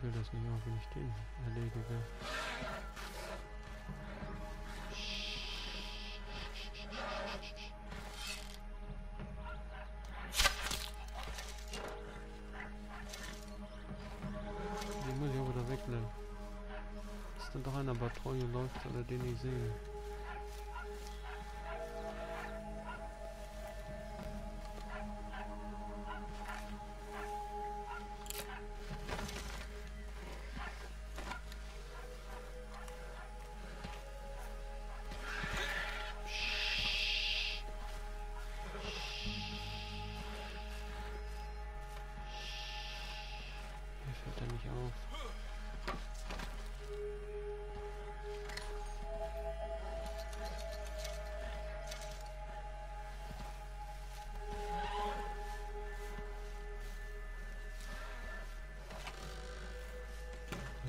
flügel das nicht auf, wenn ich den erledige. Den muss ich auch wieder wegnehmen. Ist da doch einer Patrouille läuft oder den ich sehe.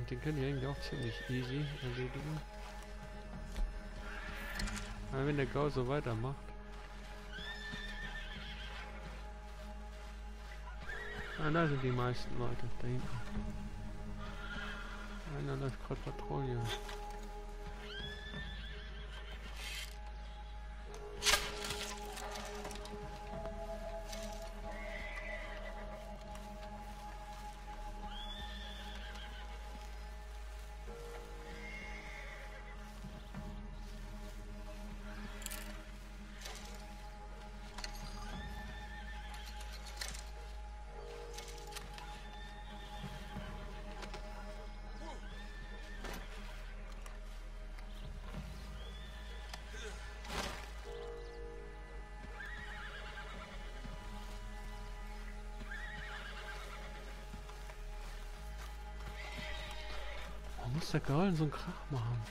Den können wir eigentlich auch ziemlich easy erledigen. Aber wenn der Gau so weitermacht. Ah, da sind die meisten Leute da hinten. Einer läuft gerade Patrouille. Muss der Gaul so einen Krach machen?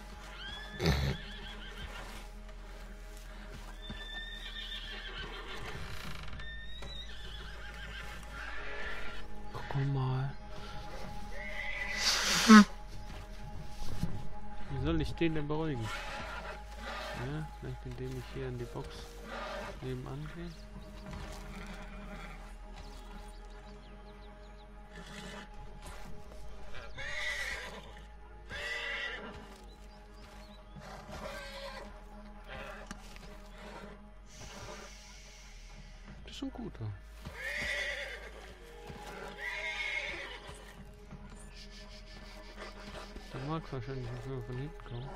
Guck mal. Wie soll ich den denn beruhigen? Ja, vielleicht indem ich hier in die Box nebenan gehe. Schon guter. Der mag wahrscheinlich nicht mehr von hinten kommen.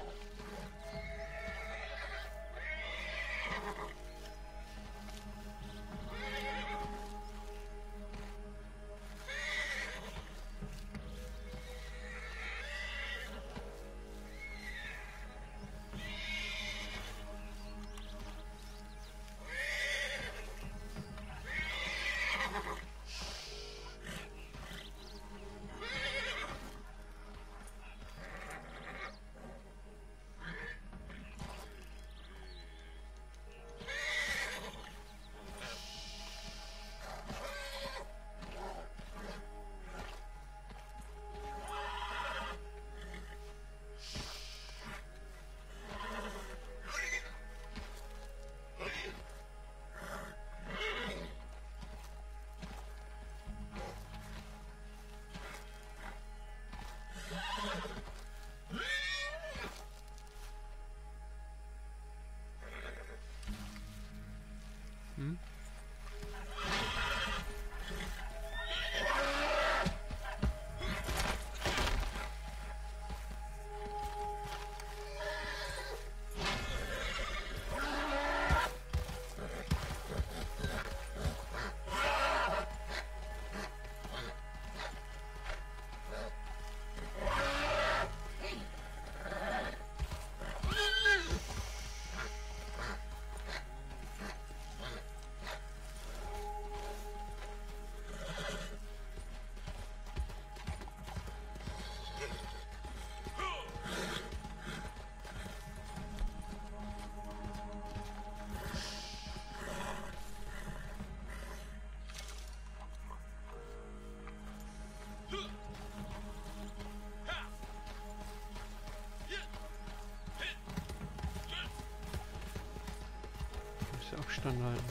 Stand halten.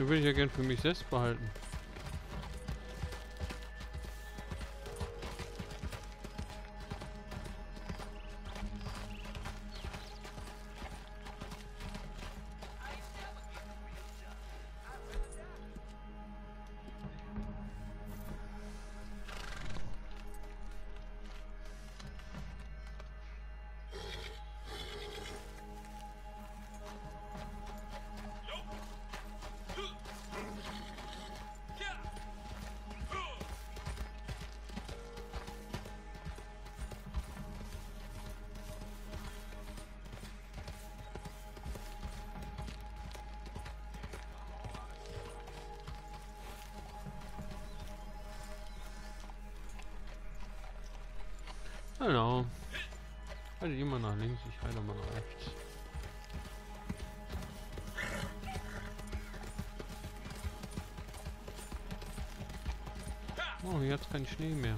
Den würde ich ja gern für mich selbst behalten. Genau. Halte immer nach links, ich halte mal nach rechts. Oh, hier hat es keinen Schnee mehr.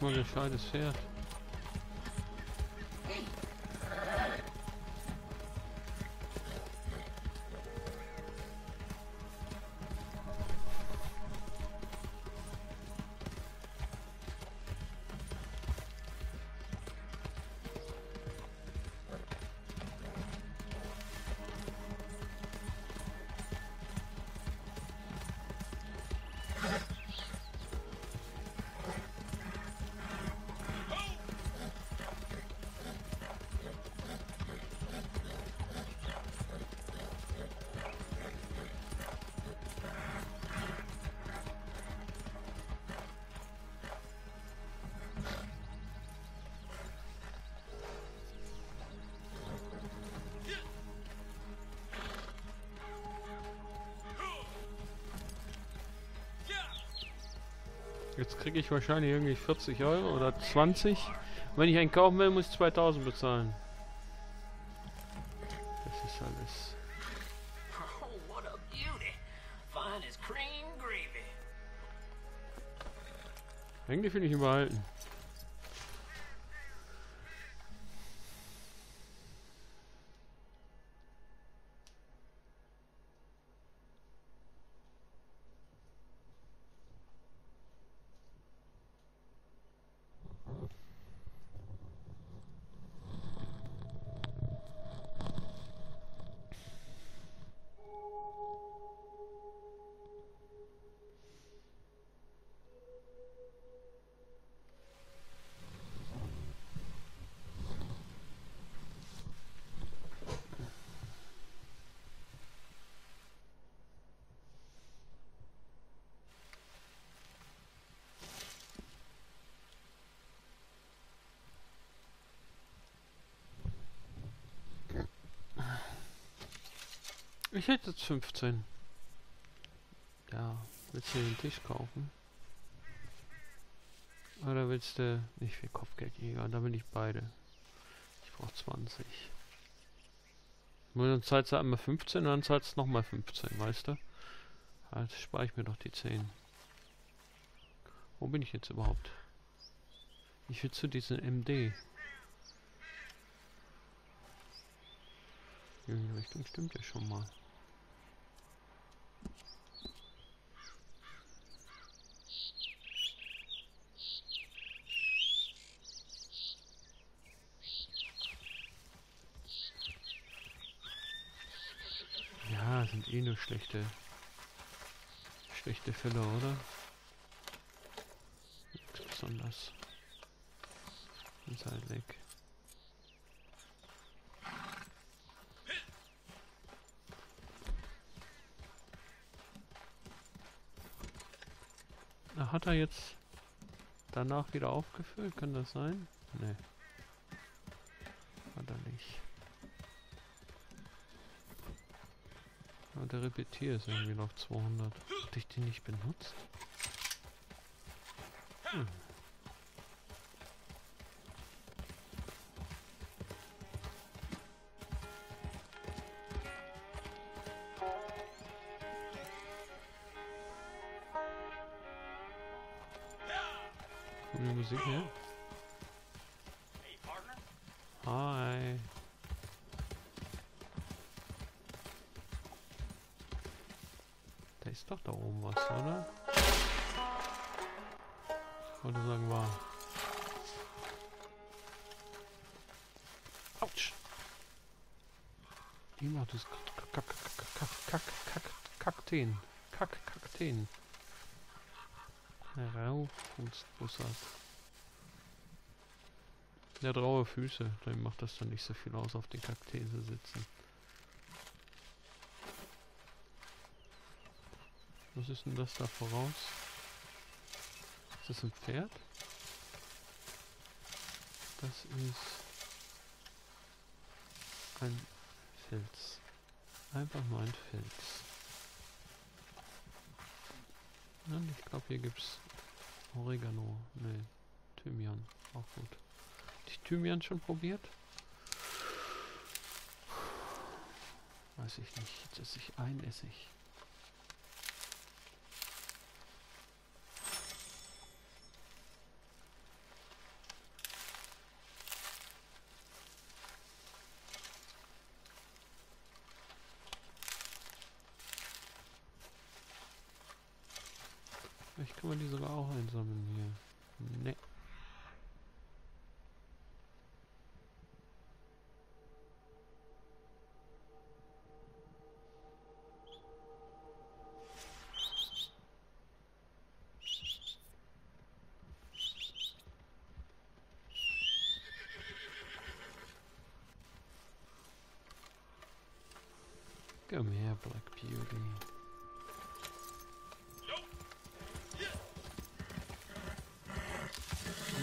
Mal gescheites Pferd. Jetzt kriege ich wahrscheinlich irgendwie 40 Euro oder 20. Wenn ich einen kaufen will, muss ich 2000 bezahlen. Das ist alles. Oh, what a beauty. Fine as cream gravy. Eigentlich will ich ihn behalten. Ich hätte jetzt 15. Ja, willst du den Tisch kaufen? Oder willst du nicht viel Kopfgeldjäger? Da will ich beide. Ich brauche 20. Und dann zahlst du einmal 15 und dann zahlst du nochmal 15, weißt du? Also spare ich mir doch die 10. Wo bin ich jetzt überhaupt? Ich will zu diesem MD. Die Richtung stimmt ja schon mal. Ja, sind eh nur schlechte Fälle, oder? Nichts besonders. Ist halt weg. Na, hat er jetzt danach wieder aufgefüllt? Kann das sein? Nee. Hat er nicht. Aber der Repetier ist irgendwie noch 200. Hatte ich die nicht benutzt? Hm. Kommt die Musik her? Hey, Partner. Hi. Da ist doch da oben was, oder? Ich wollte sagen, war. Autsch! Die macht das Kakteen. Kakteen. Raufußbussard. Der hat raue Füße, dem macht das dann nicht so viel aus, auf den Kakteen zu sitzen. Was ist denn das da voraus? Ist das ein Pferd? Das ist ein Filz. Einfach nur ein Filz. Und ich glaube, hier gibt es Oregano. Ne, Thymian. Auch gut. Hat die Thymian schon probiert? Weiß ich nicht. Jetzt esse ich ein Essig. Vielleicht kann man die sogar auch einsammeln hier. Ne. Komm her, Black Beauty.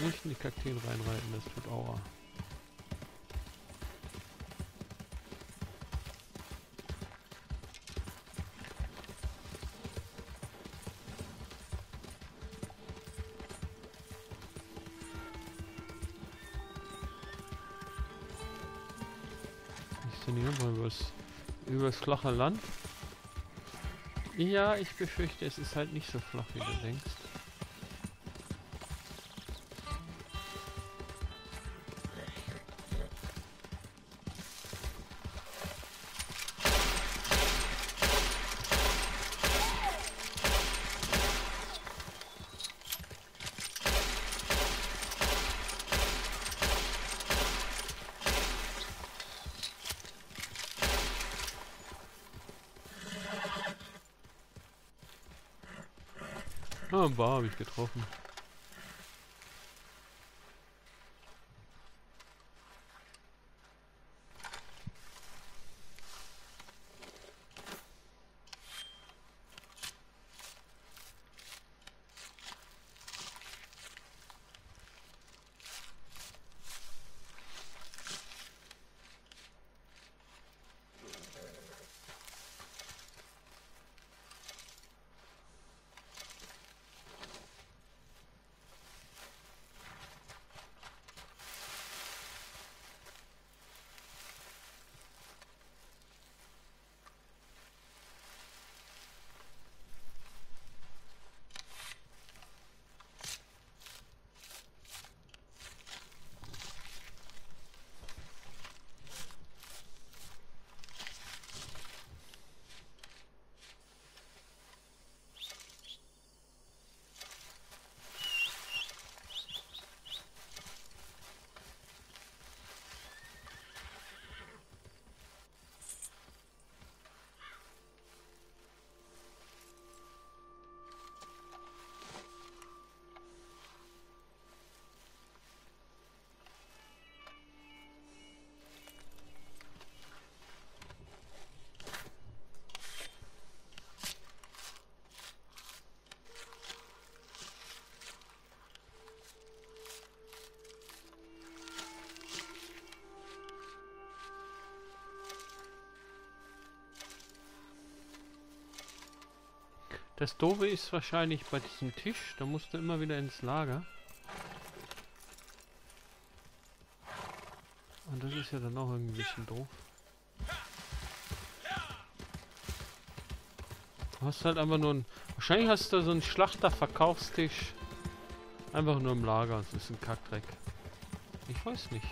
Nicht in die Kakteen reinreiten, das tut Aua. Ich trainiere mal übers flache Land. Ja, ich befürchte, es ist halt nicht so flach, wie du denkst. Ah, ein Bar habe ich getroffen. Das Doofe ist wahrscheinlich bei diesem Tisch, da musst du immer wieder ins Lager. Und das ist ja dann auch irgendwie ein bisschen doof. Du hast halt einfach nur einen... Wahrscheinlich hast du so einen Schlachterverkaufstisch. Einfach nur im Lager, es ist ein Kackdreck. Ich weiß nicht.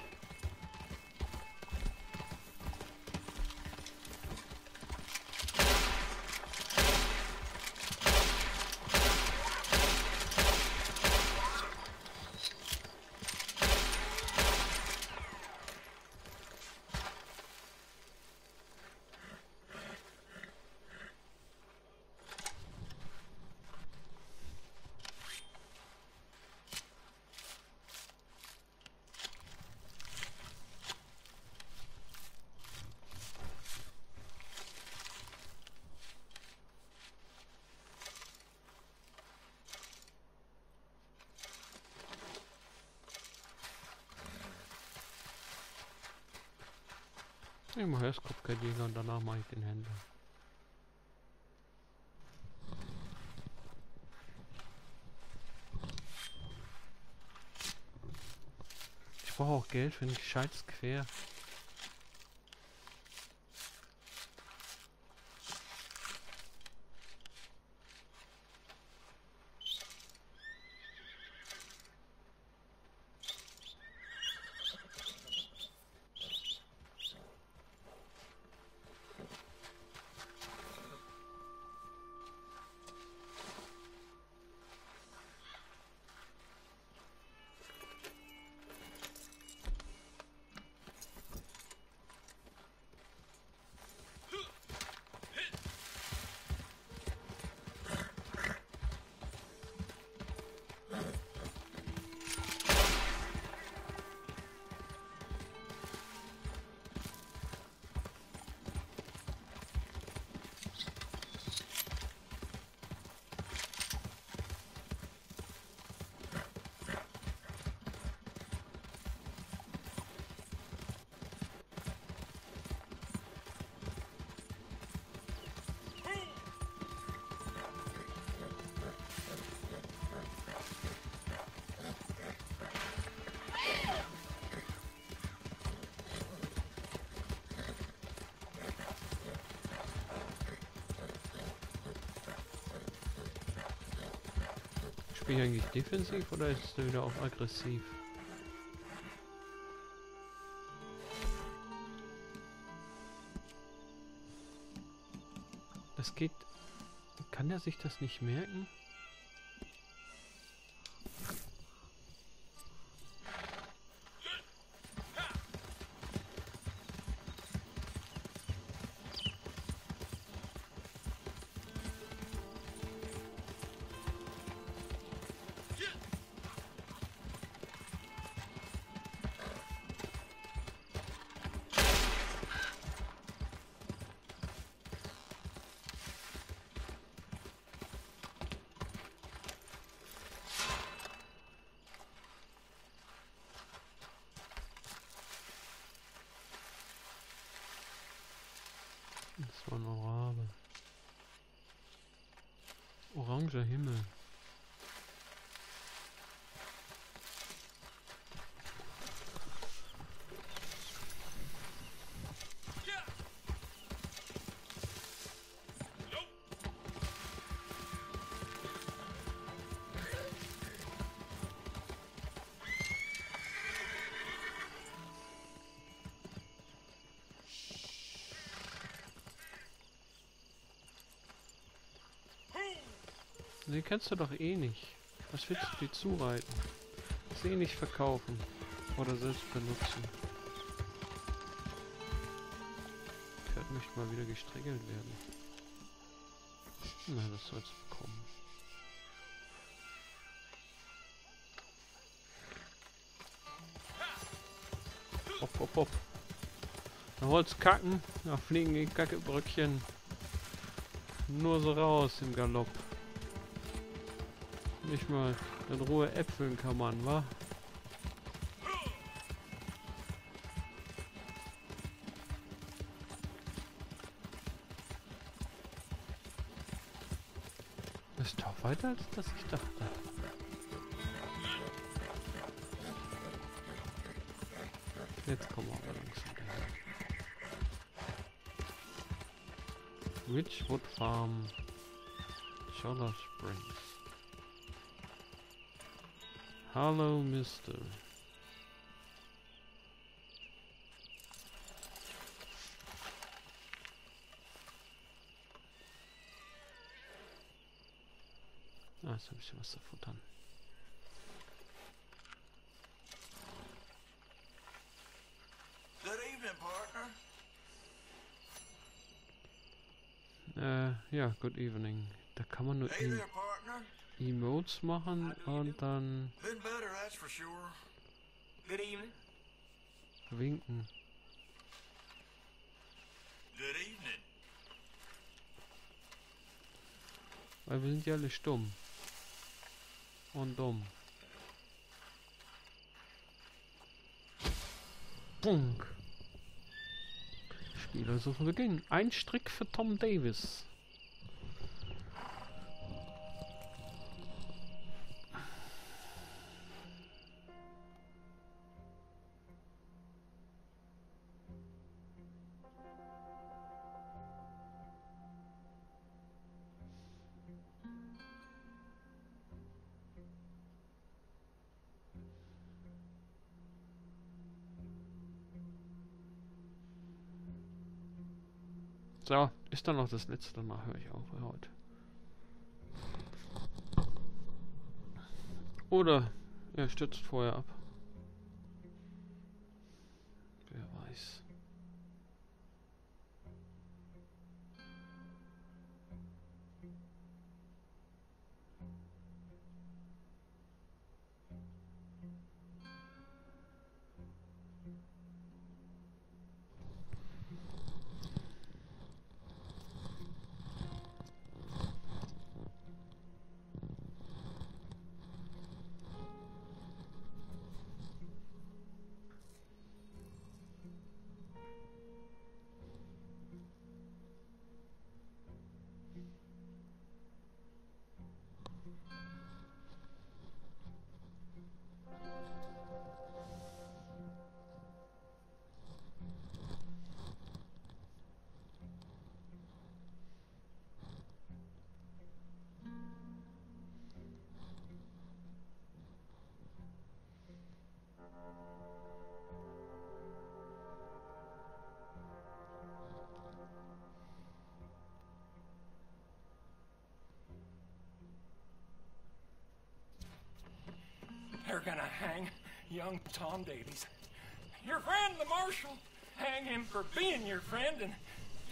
Ich mache erst Kopfgeldjäger und danach mache ich den Händler. Ich brauche auch Geld für ein gescheites Quer. Bin ich eigentlich defensiv oder ist er wieder auf aggressiv? Das geht... Kann er sich das nicht merken? Das war ein Rabe. Oranger Himmel. Die kennst du doch eh nicht. Was willst du dir zureiten? Das eh nicht verkaufen oder selbst benutzen. Das Pferd möchte mal wieder gestriegelt werden. Na, das soll's bekommen. Hopp, hopp, hopp. Da wollt's kacken, da fliegen die Kackebröckchen. Nur so raus im Galopp. Nicht mal in Ruhe äpfeln kann man, wa? Das ist doch weiter, als dass ich dachte. Jetzt kommen wir aber langsam dahin. Witchwood Farm. Scholler Springs. Hollow Mister. Ah, jetzt habe ich was zu futtern. Ja, good evening. Da kann man nur Emotes machen und dann winken. Weil wir sind ja alle stumm. Und dumm. Punk. Spieler suchen beginnen. Ein Strick für Tom Davies. So, ist dann noch das letzte Mal, höre ich auf für heute. Oder er stürzt vorher ab. Wer weiß. They're gonna hang young Tom Davies. Your friend, the Marshal, hang him for being your friend and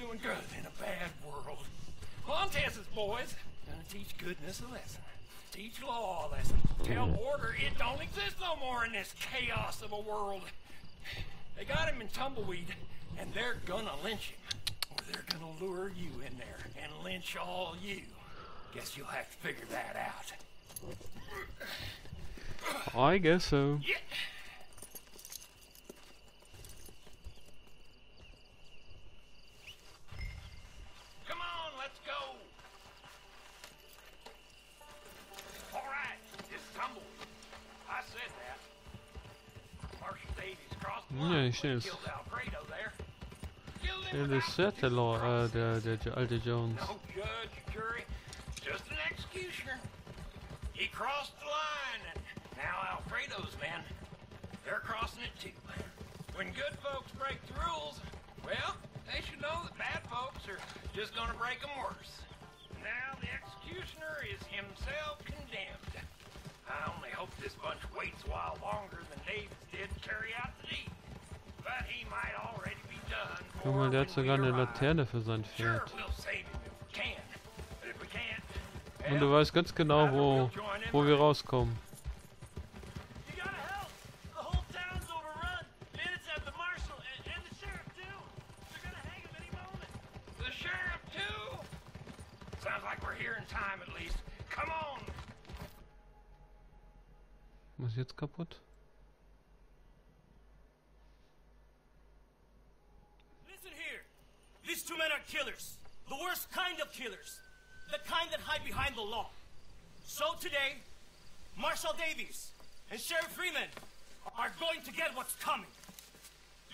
doing good in a bad world. Montez's boys gonna teach goodness a lesson, teach law a lesson, tell order it don't exist no more in this chaos of a world. They got him in Tumbleweed, and they're gonna lynch him, or they're gonna lure you in there and lynch all you. Guess you'll have to figure that out. I guess so. Yeah. Come on, let's go. All right, it's Tumbleweed. I said that. Marshal Davies crossed the line. Killed Alfredo there. Killed him. The law, the Jones. No judge, jury, just an executioner. He crossed the line, and now Alfredo's men, they're crossing it too. When good folks break the rules, well, they should know that bad folks are just gonna break them worse. Now the executioner is himself condemned. I only hope this bunch waits a while longer than Davies did to carry out the deed. But he might already be done. Guck mal, der hat sogar eine Laterne für sein Pferd. Und du weißt ganz genau, wo wir rauskommen. Was ist jetzt kaputt? Listen here. These two men are killers. The worst kind of killers. The kind that hide behind the law. So today, Marshal Davies and Sheriff Freeman are going to get what's coming.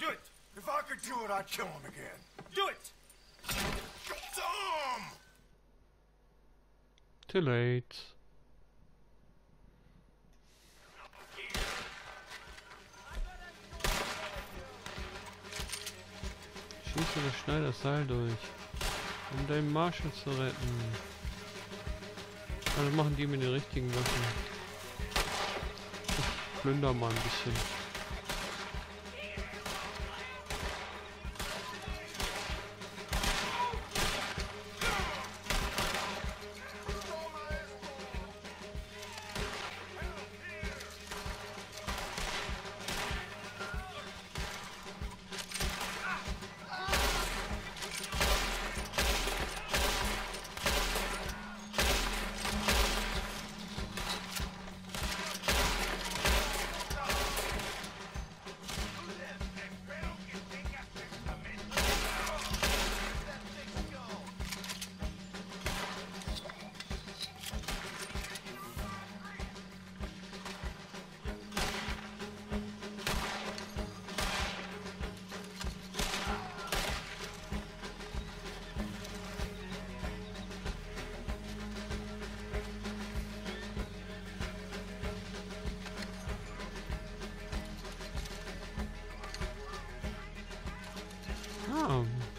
Do it. If I could do it, I'd kill him again. Do it. Damn! Too late. schieße das Schneiderseil durch, um deinen Marshal zu retten. Also machen die mit den richtigen Waffen. Ich plünder mal ein bisschen.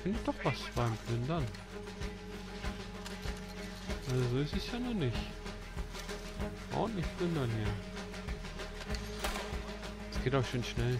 Finde doch was beim Plündern. Also so ist es ja noch nicht. Ordentlich plündern hier. Es geht auch schön schnell.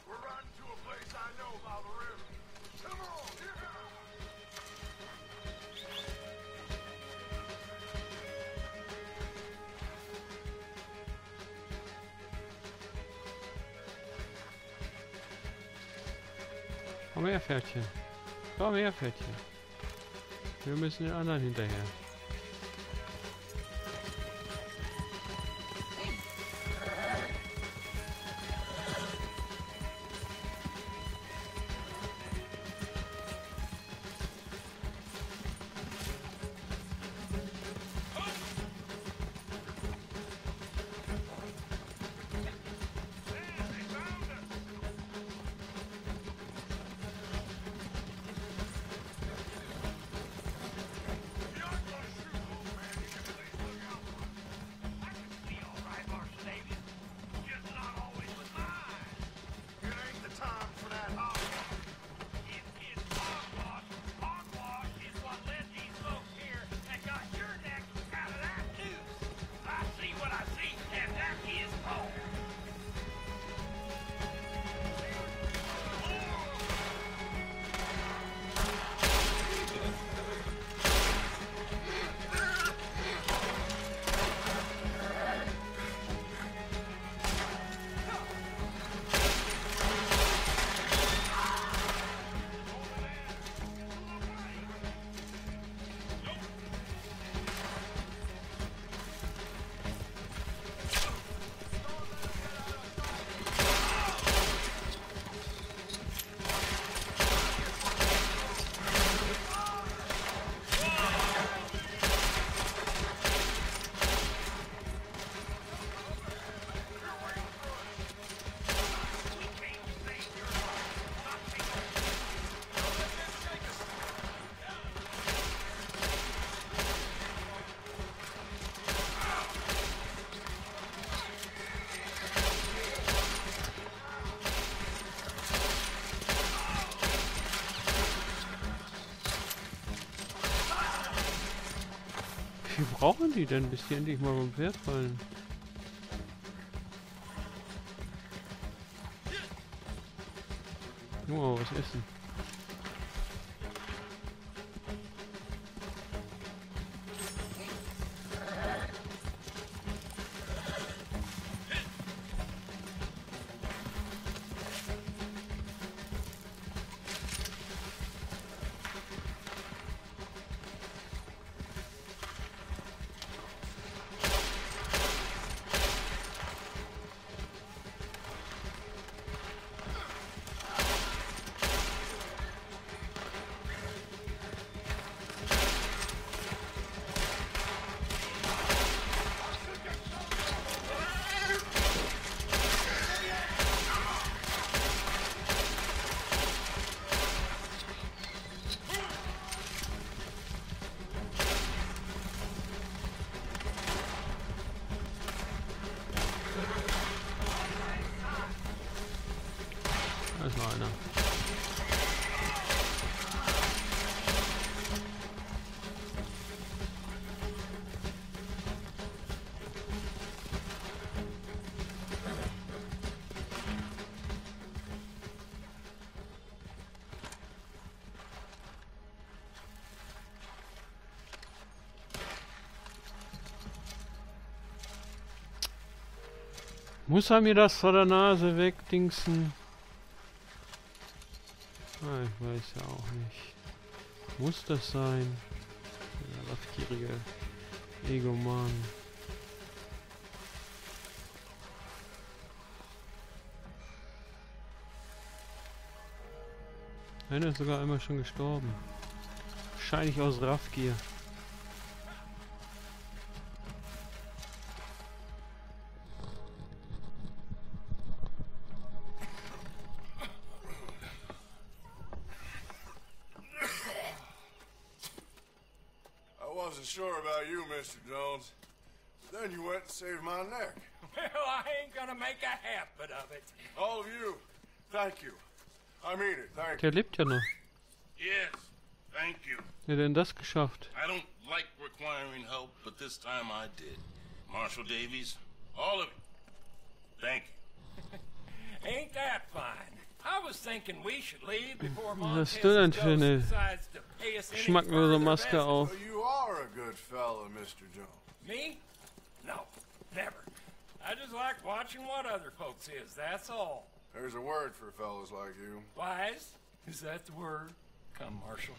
Komm her, Pferdchen. Komm her, Pferdchen. Wir müssen den anderen hinterher. Wie brauchen die denn, bis die endlich mal vom Pferd fallen? nur was essen. Muss er mir das vor der Nase wegdingsen? Ah, ich weiß ja auch nicht. Muss das sein? Ja, das gierige Egoman. Einer ist sogar einmal schon gestorben. Wahrscheinlich aus Raffgier. Then you went and saved my neck. Well, I ain't gonna make a habit of it. All of you, thank you. I mean it, thank you. Der lebt ja noch. Yes, thank you. Wer denn das geschafft? I don't like requiring help, but this time I did. Marshal Davies, all of you, thank you. Ain't that fine? I was thinking we should leave before Montez decides to pay us any further Maske auf. Well, you are a good fellow, Mr. Jones. Me? No, never. I just like watching what other folks is, that's all. There's a word for fellas like you. Wise? Is that the word? Come, Marshal.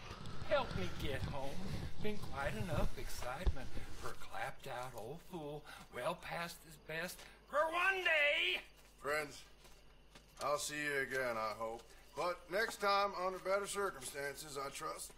Help me get home. Been quite enough excitement for a clapped-out old fool, well past his best, for one day! Friends, I'll see you again, I hope. But next time, under better circumstances, I trust.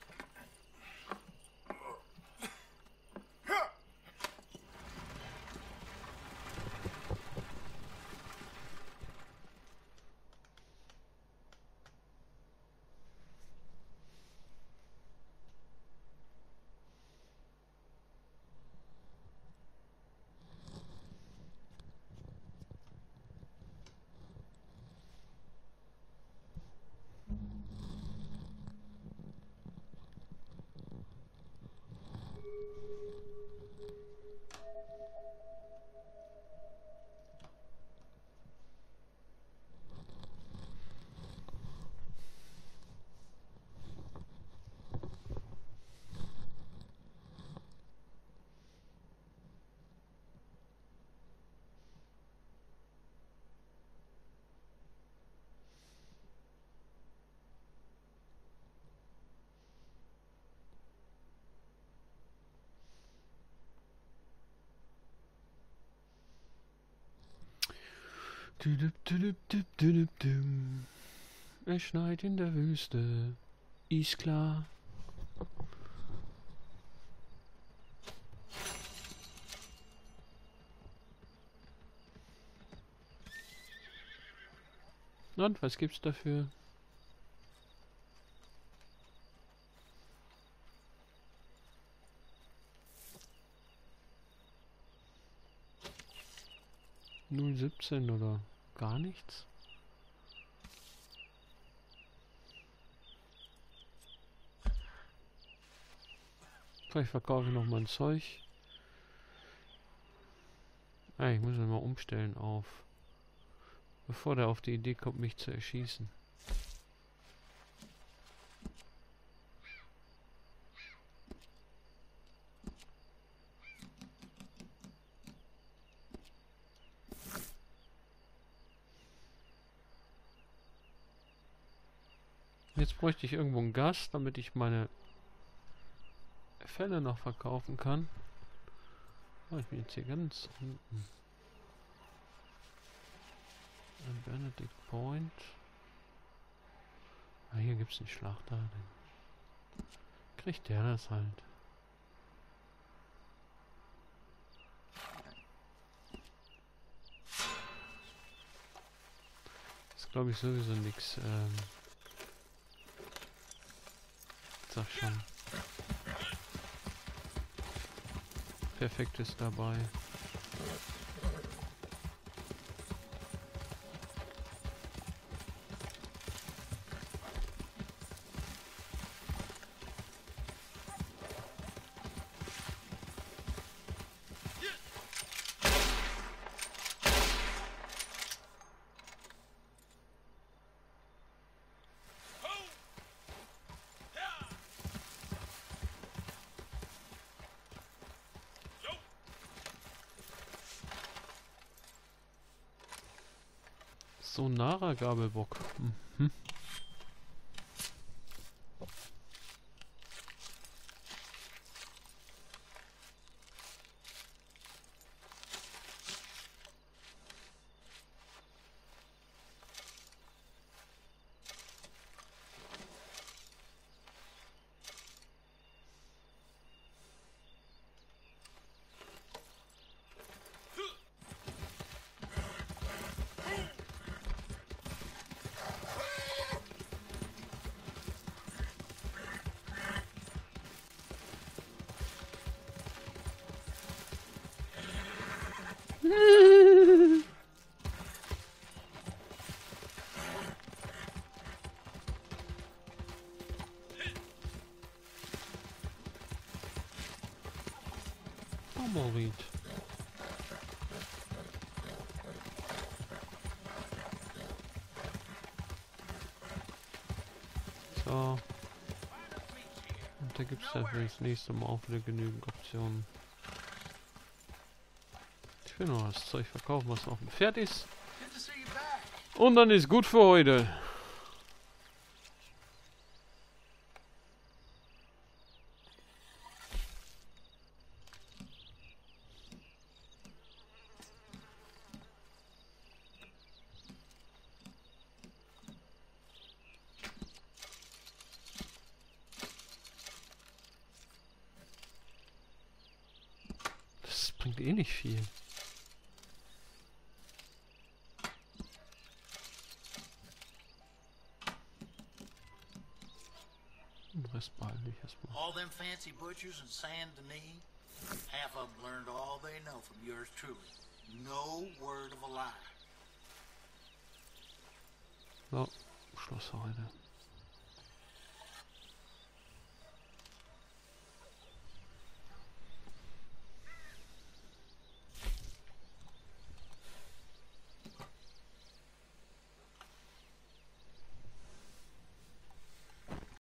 Es schneit in der Wüste, ist klar. Und was gibt's dafür? Null 17 oder? Gar nichts. Vielleicht verkaufe ich noch mein Zeug. Ah, ich muss ihn mal umstellen auf. Bevor der auf die Idee kommt, mich zu erschießen. Jetzt bräuchte ich irgendwo einen Gast, damit ich meine Felle noch verkaufen kann. Oh, ich bin jetzt hier ganz hinten. Benedict Point. Ah, hier gibt es einen Schlachter. Kriegt der das halt. Das glaube ich sowieso nichts. Sag schon. Perfektes dabei. So narer Gabelbock. Mhm. Tumbleweed. So. Und da gibt es dann für das nächste Mal auch wieder genügend Optionen. Ich will noch das Zeug verkaufen, was auf dem Pferd ist. Und dann ist gut für heute. Bringt eh nicht viel. Den Rest behalte ich erstmal. All them fancy butchers in San Denis, half of them learned all they know from yours truly. No word of a lie. So, Schluss heute.